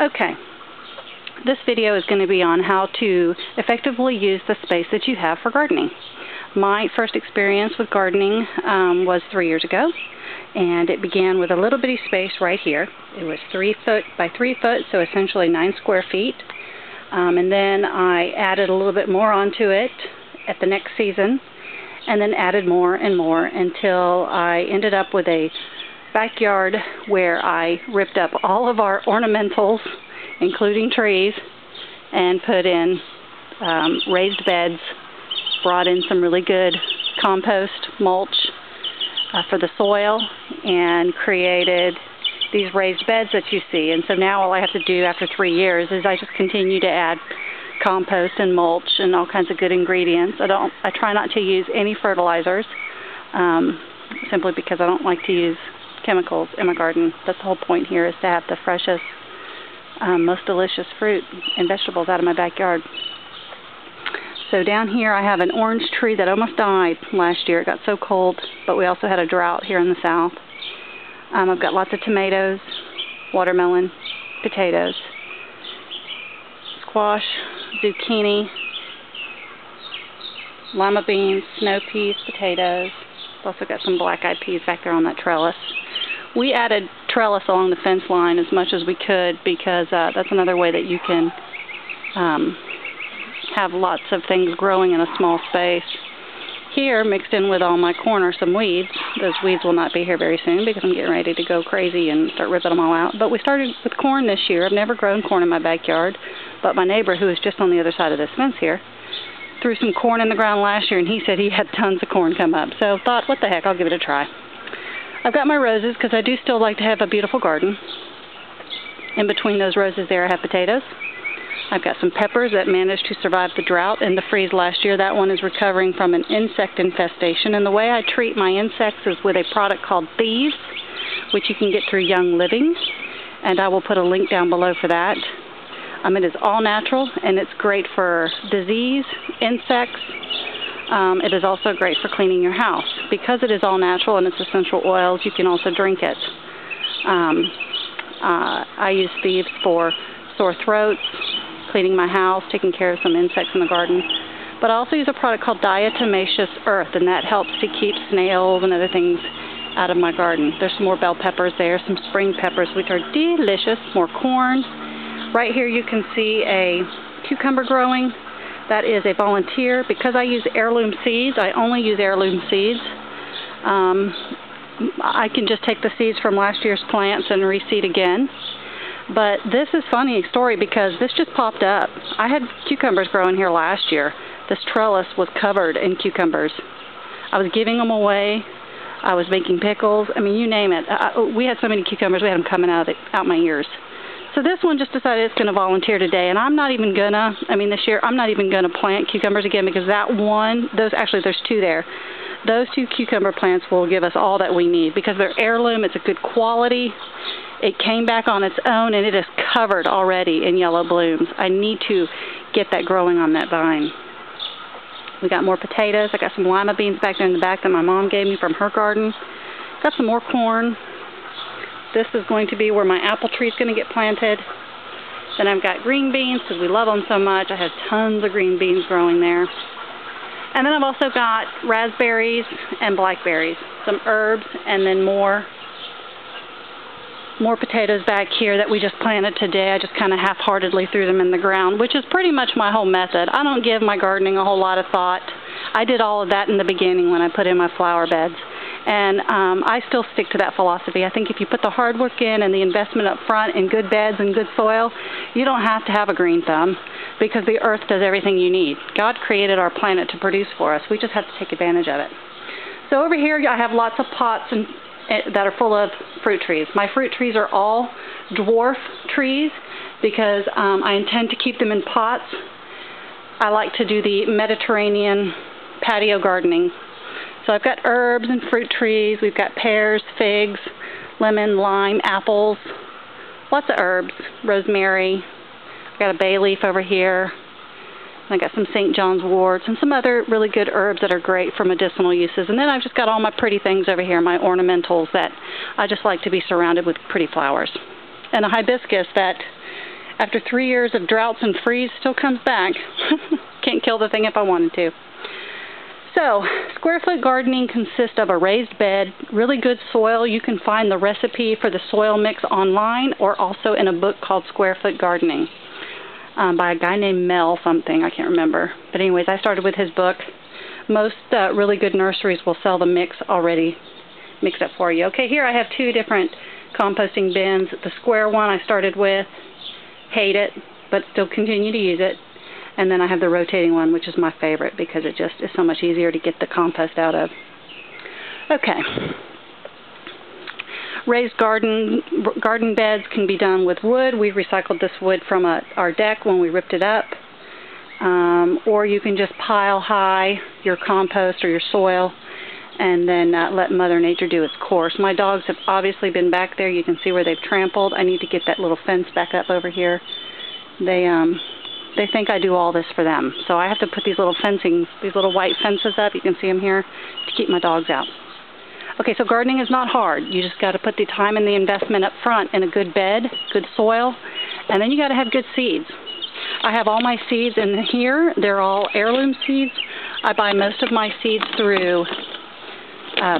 Okay, this video is going to be on how to effectively use the space that you have for gardening. My first experience with gardening was 3 years ago, and it began with a little bitty space right here. It was 3 foot by 3 foot, so essentially 9 square feet. And then I added a little bit more onto it at the next season, and then added more and more until I ended up with a backyard where I ripped up all of our ornamentals, including trees, and put in raised beds, brought in some really good compost mulch for the soil, and created these raised beds that you see. And so now all I have to do after 3 years is I just continue to add compost and mulch and all kinds of good ingredients. I try not to use any fertilizers simply because I don't like to use chemicals in my garden. That's the whole point here, is to have the freshest, most delicious fruit and vegetables out of my backyard. So down here I have an orange tree that almost died last year. It got so cold, but we also had a drought here in the south. I've got lots of tomatoes, watermelon, potatoes, squash, zucchini, lima beans, snow peas, potatoes. I've also got some black-eyed peas back there on that trellis. We added trellis along the fence line as much as we could because that's another way that you can have lots of things growing in a small space. Here, mixed in with all my corn, are some weeds. Those weeds will not be here very soon because I'm getting ready to go crazy and start ripping them all out. But we started with corn this year. I've never grown corn in my backyard, but my neighbor, who is just on the other side of this fence here, threw some corn in the ground last year, and he said he had tons of corn come up. So I thought, what the heck, I'll give it a try. I've got my roses because I do still like to have a beautiful garden. In between those roses there, I have potatoes. I've got some peppers that managed to survive the drought and the freeze last year. That one is recovering from an insect infestation. And the way I treat my insects is with a product called Thieves, which you can get through Young Living. And I will put a link down below for that. It is all natural, and it's great for disease, insects. It is also great for cleaning your house. Because it is all natural and it's essential oils, you can also drink it. I use Thieves for sore throats, cleaning my house, taking care of some insects in the garden. But I also use a product called diatomaceous earth, and that helps to keep snails and other things out of my garden. There's some more bell peppers there, some spring peppers, which are delicious, more corn. Right here you can see a cucumber growing. That is a volunteer. Because I use heirloom seeds, I only use heirloom seeds. I can just take the seeds from last year's plants and reseed again. But this is a funny story because this just popped up. I had cucumbers growing here last year. This trellis was covered in cucumbers. I was giving them away. I was making pickles. I mean, you name it. We had so many cucumbers, we had them coming out my ears. So this one just decided it's going to volunteer today, and this year I'm not even going to plant cucumbers again because that one, there's two there. Those two cucumber plants will give us all that we need because they're heirloom, it's a good quality. It came back on its own, and it is covered already in yellow blooms. I need to get that growing on that vine. We got more potatoes. I got some lima beans back there in the back that my mom gave me from her garden. Got some more corn. This is going to be where my apple tree is going to get planted. Then I've got green beans because we love them so much. I have tons of green beans growing there. And then I've also got raspberries and blackberries, some herbs, and then more potatoes back here that we just planted today. I just kind of half-heartedly threw them in the ground, which is pretty much my whole method. I don't give my gardening a whole lot of thought. I did all of that in the beginning when I put in my flower beds. And I still stick to that philosophy. I think if you put the hard work in and the investment up front in good beds and good soil, you don't have to have a green thumb because the earth does everything you need. God created our planet to produce for us. We just have to take advantage of it. So over here, I have lots of pots and that are full of fruit trees. My fruit trees are all dwarf trees because I intend to keep them in pots. I like to do the Mediterranean patio gardening. So I've got herbs and fruit trees. We've got pears, figs, lemon, lime, apples, lots of herbs, rosemary. I've got a bay leaf over here. I got some St. John's wort and some other really good herbs that are great for medicinal uses. And then I've just got all my pretty things over here, my ornamentals that I just like to be surrounded with pretty flowers. And a hibiscus that after 3 years of droughts and freeze, still comes back. Can't kill the thing if I wanted to. So, square foot gardening consists of a raised bed, really good soil. You can find the recipe for the soil mix online or also in a book called Square Foot Gardening by a guy named Mel something, I can't remember. But anyways, I started with his book. Most really good nurseries will sell the mix already mixed up for you. Okay, here I have two different composting bins. The square one I started with, hate it, but still continue to use it. And then I have the rotating one, which is my favorite because it just is so much easier to get the compost out of. Okay. Raised garden beds can be done with wood. We recycled this wood from our deck when we ripped it up. Or you can just pile high your compost or your soil and then let Mother Nature do its course. My dogs have obviously been back there. You can see where they've trampled. I need to get that little fence back up over here. They think I do all this for them. So I have to put these little fencings, these little white fences up, you can see them here, to keep my dogs out. Okay, so gardening is not hard. You just got to put the time and the investment up front in a good bed, good soil, and then you got to have good seeds. I have all my seeds in here. They're all heirloom seeds. I buy most of my seeds through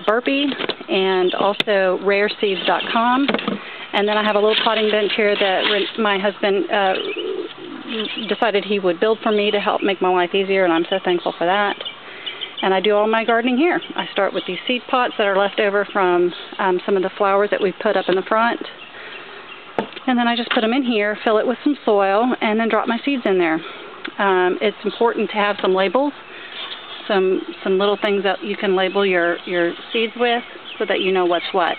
Burpee and also rareseeds.com. And then I have a little potting bench here that my husband decided he would build for me to help make my life easier, and I'm so thankful for that. And I do all my gardening here. I start with these seed pots that are left over from some of the flowers that we put up in the front. And then I just put them in here, fill it with some soil, and then drop my seeds in there. It's important to have some labels, some little things that you can label your seeds with so that you know what's what.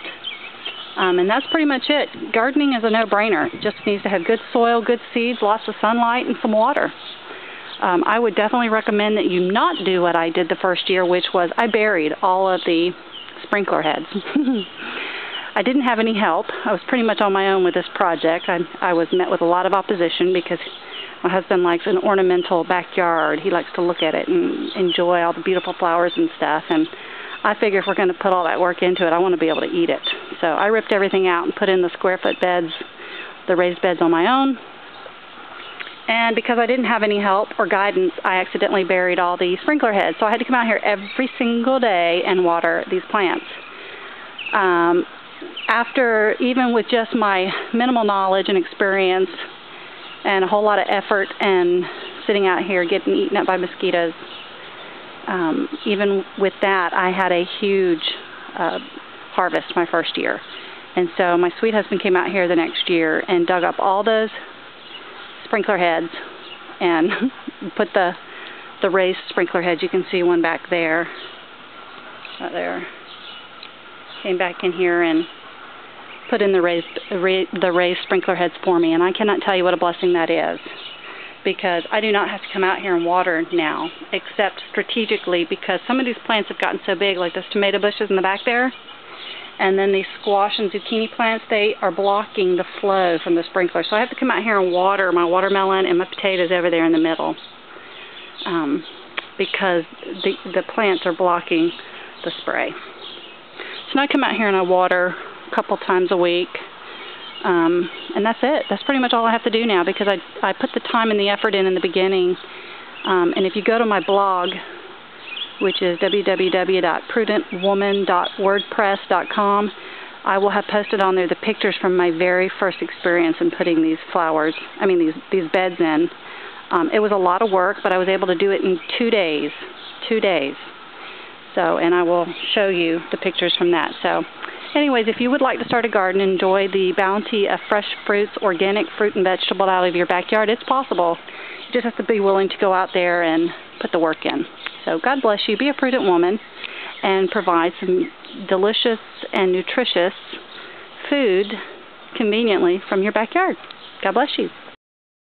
And that's pretty much it. Gardening is a no-brainer. It just needs to have good soil, good seeds, lots of sunlight, and some water. I would definitely recommend that you not do what I did the first year, which was I buried all of the sprinkler heads. I didn't have any help. I was pretty much on my own with this project. I was met with a lot of opposition because my husband likes an ornamental backyard. He likes to look at it and enjoy all the beautiful flowers and stuff. And I figure if we're going to put all that work into it, I want to be able to eat it. So I ripped everything out and put in the square foot beds, the raised beds on my own. And because I didn't have any help or guidance, I accidentally buried all the sprinkler heads. So I had to come out here every single day and water these plants. After, even with just my minimal knowledge and experience and a whole lot of effort and sitting out here getting eaten up by mosquitoes, even with that, I had a huge harvest my first year. And so my sweet husband came out here the next year and dug up all those sprinkler heads and put the raised sprinkler heads. You can see one back there. Right there. Came back in here and put in the raised sprinkler heads for me. And I cannot tell you what a blessing that is, because I do not have to come out here and water now, except strategically, because some of these plants have gotten so big, like those tomato bushes in the back there, and then these squash and zucchini plants, they are blocking the flow from the sprinkler. So I have to come out here and water my watermelon and my potatoes over there in the middle, because the plants are blocking the spray. So now I come out here and I water a couple times a week. And that's it. That's pretty much all I have to do now, because I put the time and the effort in the beginning. And if you go to my blog, which is www.prudentwoman.wordpress.com, I will have posted on there the pictures from my very first experience in putting these flowers, I mean these beds in. It was a lot of work, but I was able to do it in 2 days. 2 days. So, and I will show you the pictures from that. So, anyways, if you would like to start a garden, enjoy the bounty of fresh fruits, organic fruit and vegetable out of your backyard, it's possible. You just have to be willing to go out there and put the work in. So God bless you. Be a prudent woman and provide some delicious and nutritious food conveniently from your backyard. God bless you.